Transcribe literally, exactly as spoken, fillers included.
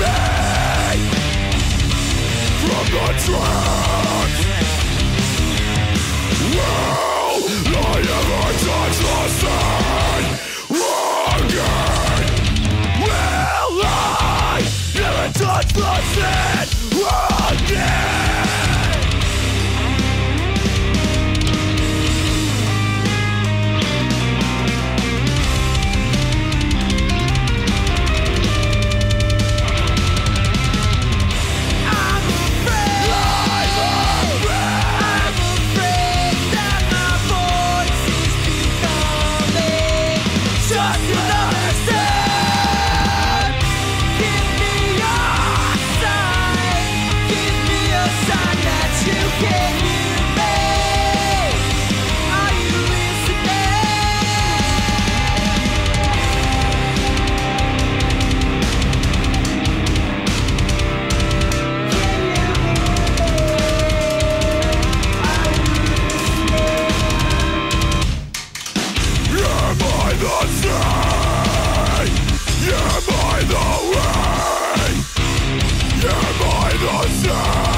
me from the truth. Will I ever touch the sun again? Will I never touch the sun again? Am I the way? Am I the sea?